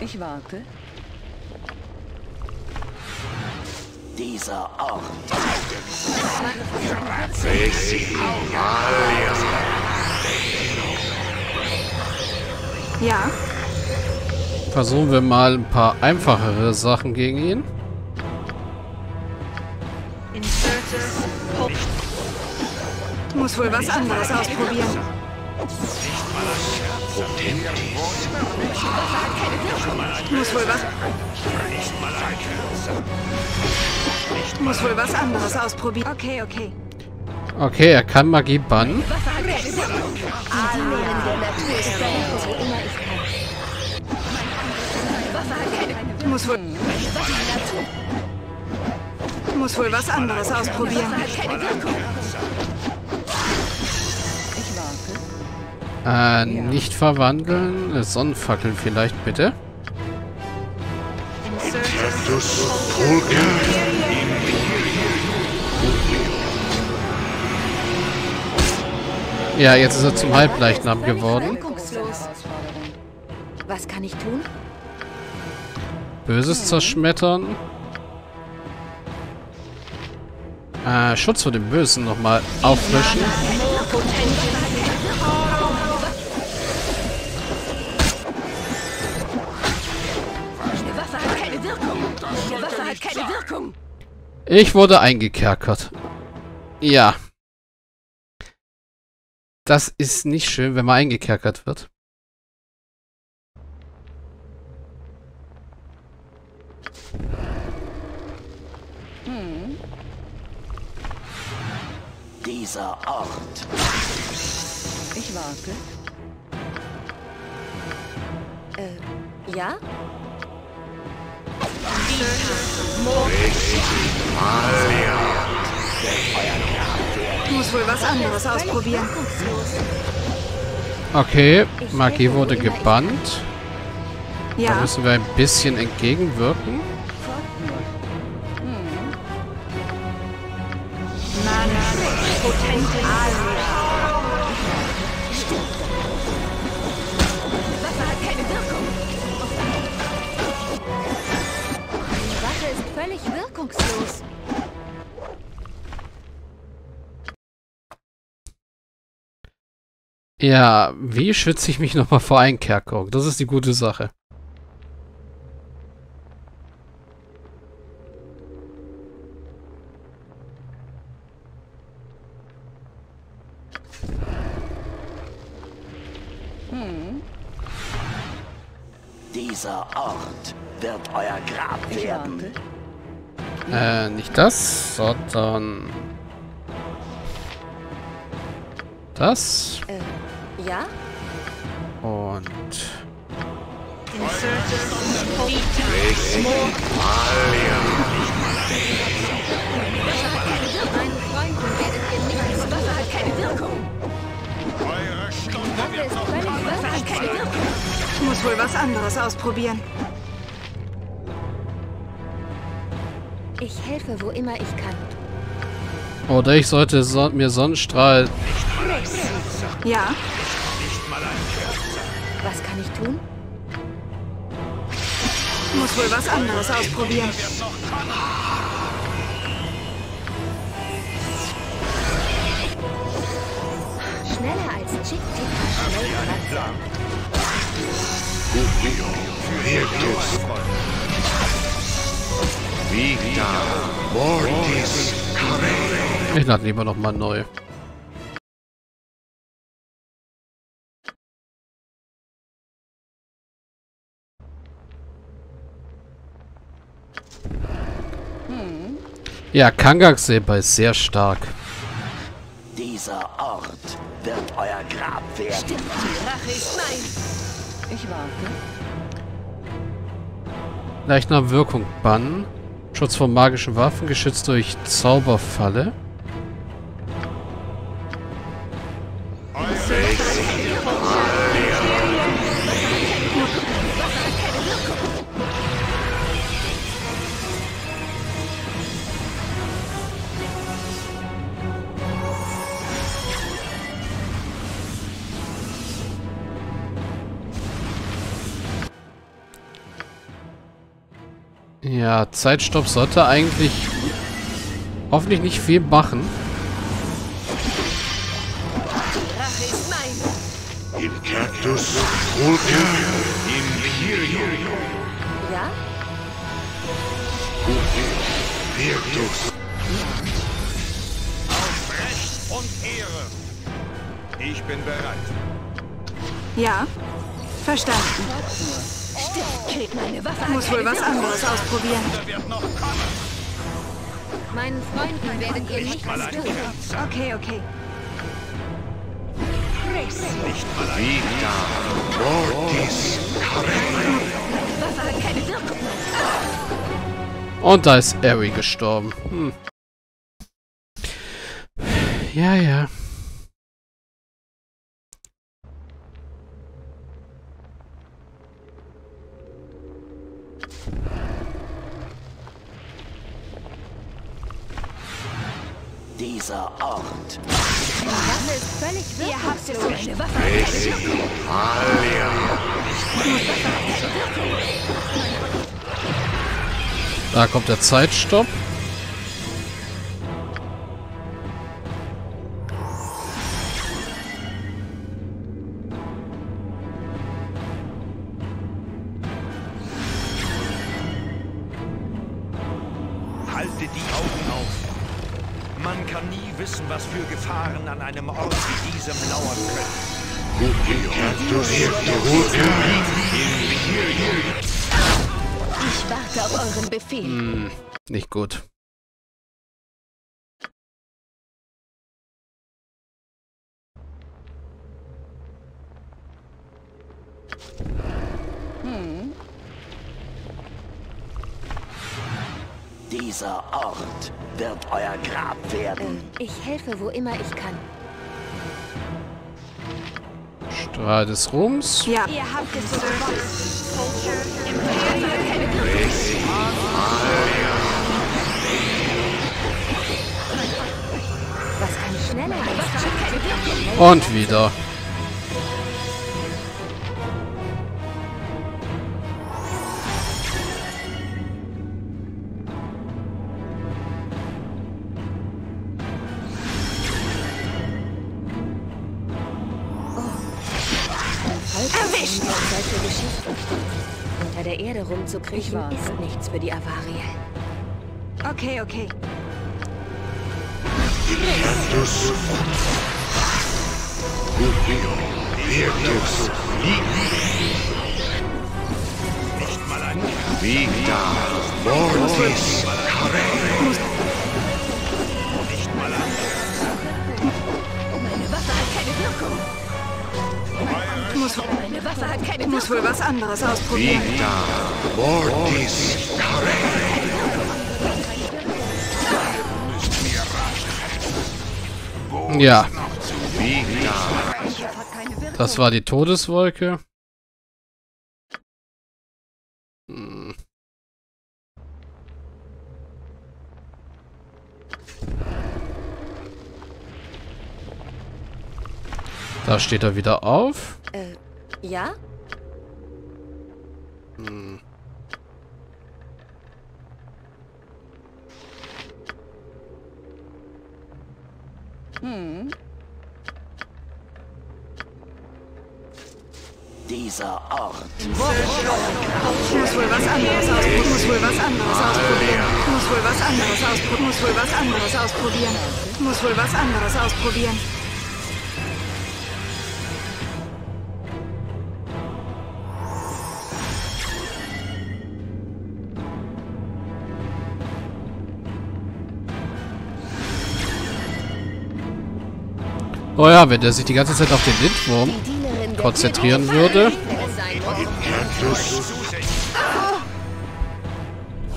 Ich warte. Dieser Ort. Ja. Versuchen wir mal ein paar einfachere Sachen gegen ihn. Muss wohl was anderes ausprobieren. Muss wohl was anderes ausprobieren. Okay. Okay, er kann Magie bannen. Muss wohl was anderes ausprobieren. Nicht verwandeln. Sonnenfackeln vielleicht, bitte. Ja, jetzt ist er zum Halbleichnam geworden. Was kann ich tun? Böses zerschmettern. Schutz vor dem Bösen nochmal auffrischen. Keine Wirkung. Ich wurde eingekerkert. Ja. Das ist nicht schön, wenn man eingekerkert wird. Dieser Ort. Ich warte. Ja? Muss wohl was anderes ausprobieren. Okay, Magie wurde gebannt. Ja. Da müssen wir ein bisschen entgegenwirken. Wirkungslos. Ja, wie schütze ich mich nochmal vor Einkerkerung? Das ist die gute Sache. Dieser Ort wird euer Grab werden. Nicht das, sondern das. Ja. Und ich muss wohl was anderes ausprobieren. Ich helfe, wo immer ich kann. Oder ich sollte mir Sonnenstrahl... Ja. Was kann ich tun? Muss wohl was anderes ausprobieren. Schneller als Chick-Tick. Ich lade lieber nochmal neu. Ja, Kangak-Silber ist sehr stark. Dieser Ort wird euer Grab werden. Stimmt die Nachricht? Nein. Ich warte. Leichnam Wirkung bannen. Schutz vor magischen Waffen, geschützt durch Zauberfalle. Ja, Zeitstopp sollte eigentlich hoffentlich nicht viel machen. Rache ist mein. Im Kaktus, Imperium. Ja? Virtus. Auf Recht und Ehre. Ich bin bereit. Ja, verstanden. Krieg meine Waffe. Muss wohl was anderes ausprobieren. Meinen Freunden werdet ihr nichts tun. Okay. Nicht mal ein Mortis. Waffe hat keine Wirkung. Und da ist Eri gestorben. Ja. Dieser Ort. Die Waffe ist völlig wirkungslos. Ihr habt es so eine Waffe. Da kommt der Zeitstopp. Halte die Augen auf. Man kann nie wissen, was für Gefahren an einem Ort wie diesem lauern können. Ich warte auf euren Befehl. Nicht gut. Dieser Ort wird euer Grab werden. Ich helfe, wo immer ich kann. Strahl des Ruhms. Ja. Ihr habt es so und wieder. Erwischt! Solche Geschichten unter der Erde rumzukriegen ist nichts für die Avarie. Okay. Nicht mal ein Vita Mortis. Nicht mal ein. Meine Waffe hat keine Wirkung. Meine Waffe hat keine Wirkung. Muss wohl was anderes ausprobieren. Vita Mortis. Ja. Das war die Todeswolke. Da steht er wieder auf. Ja? Dieser Ort. Muss wohl was anderes ausprobieren. Oh ja, wenn der sich die ganze Zeit auf den Lindwurm konzentrieren würde.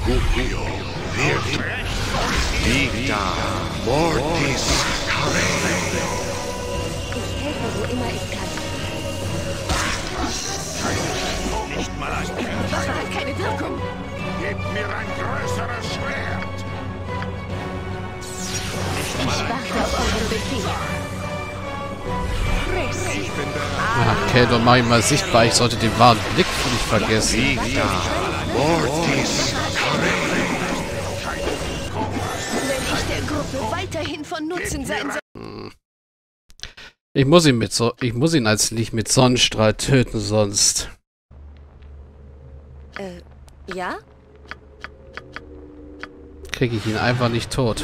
Nicht mal ein Kind. Keine Wirkung. Gebt mir ein größeres Schwert. Ich warte auf euren Befehl. Ach, okay, doch mach ich mal sichtbar. Ich sollte den wahren Blick nicht vergessen. Mortis. Wenn ich der Gruppe weiterhin von Nutzen sein soll. Ich muss ihn als Licht mit Sonnenstrahl töten, sonst. Ja? Kriege ich ihn einfach nicht tot.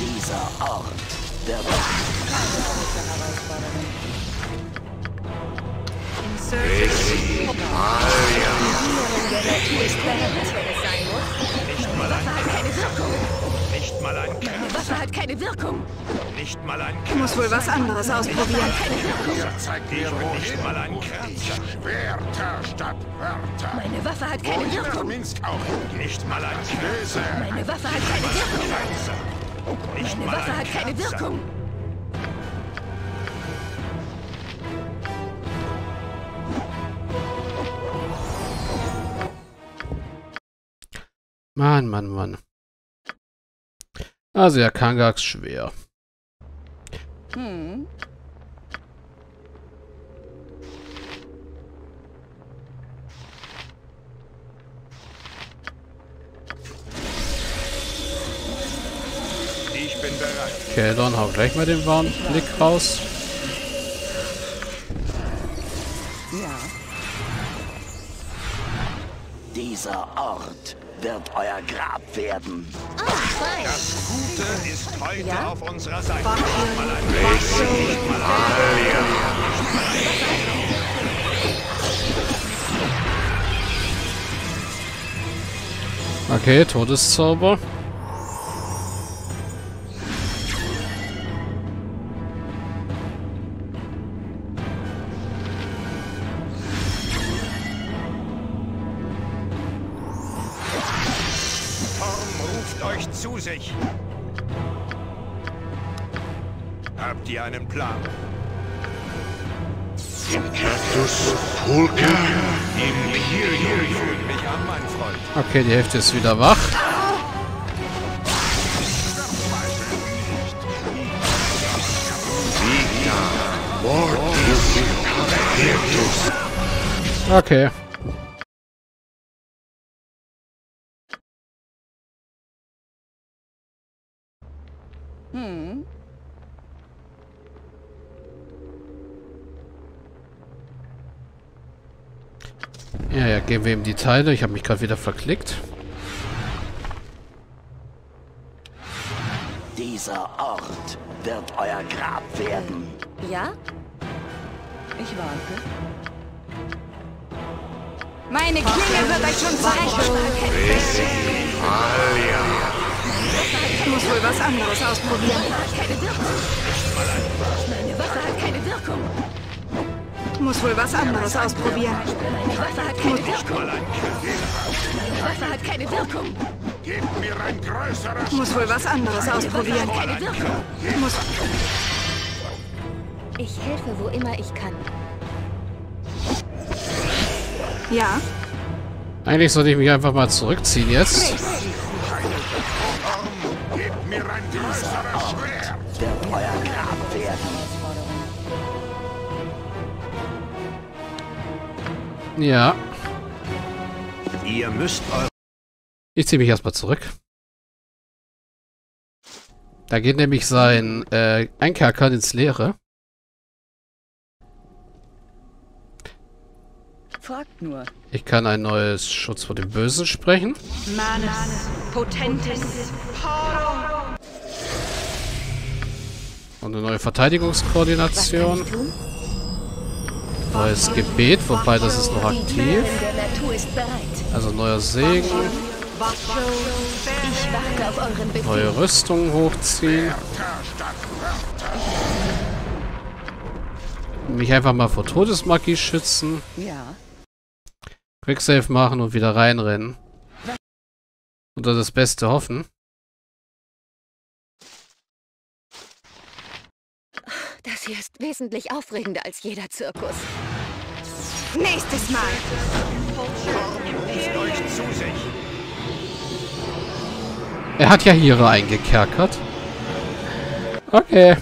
Dieser Ort der Waffe hat keine Wirkung. Nicht mal ein Kerl. Muss wohl was anderes ausprobieren. Meine Waffe hat keine Wirkung. Nicht mal ein Kerl. Meine Waffe hat keine Wirkung. Meine Waffe hat keine Wirkung. Mann, Mann, Mann. Also ja, Kangax schwer. Hm. Okay, dann hau gleich mal den wahren Blick raus. Ja. Dieser Ort wird euer Grab werden. Das Gute ist heute auf unserer Seite. Okay, Todeszauber. Habt ihr einen Plan? Okay, die Hälfte ist wieder wach. Okay. Hm. Ja, geben wir ihm die Teile. Ich habe mich gerade wieder verklickt. Dieser Ort wird euer Grab werden. Ja? Ich warte. Meine Klinge wird euch schon verrechnen. Ich muss wohl was anderes ausprobieren. Meine Waffe hat keine Wirkung. Muss wohl was anderes ausprobieren. Meine Waffe hat keine Wirkung. Meine Waffe hat keine Wirkung. Gib mir ein größeres. Muss wohl was anderes ausprobieren. Keine Wirkung. Ich helfe, wo immer ich kann. Ja. Eigentlich sollte ich mich einfach mal zurückziehen jetzt. Ja. Ihr müsst eure. Ich ziehe mich erstmal zurück. Da geht nämlich sein Einkerker ins Leere. Fragt nur. Ich kann ein neues Schutz vor dem Bösen sprechen. Manes, Potentes, und eine neue Verteidigungskoordination. Neues Gebet, wobei das ist noch aktiv. Also neuer Segen. Neue Rüstung hochziehen. Mich einfach mal vor Todesmagie schützen. Quicksave machen und wieder reinrennen. Oder das Beste hoffen. Das hier ist wesentlich aufregender als jeder Zirkus. Nächstes Mal! Er hat ja hier eingekerkert. Okay.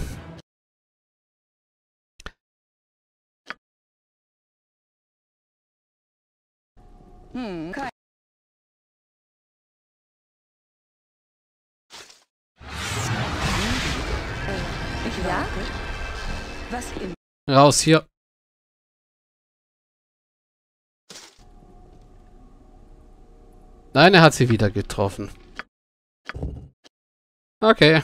Raus hier. Nein, er hat sie wieder getroffen. Okay.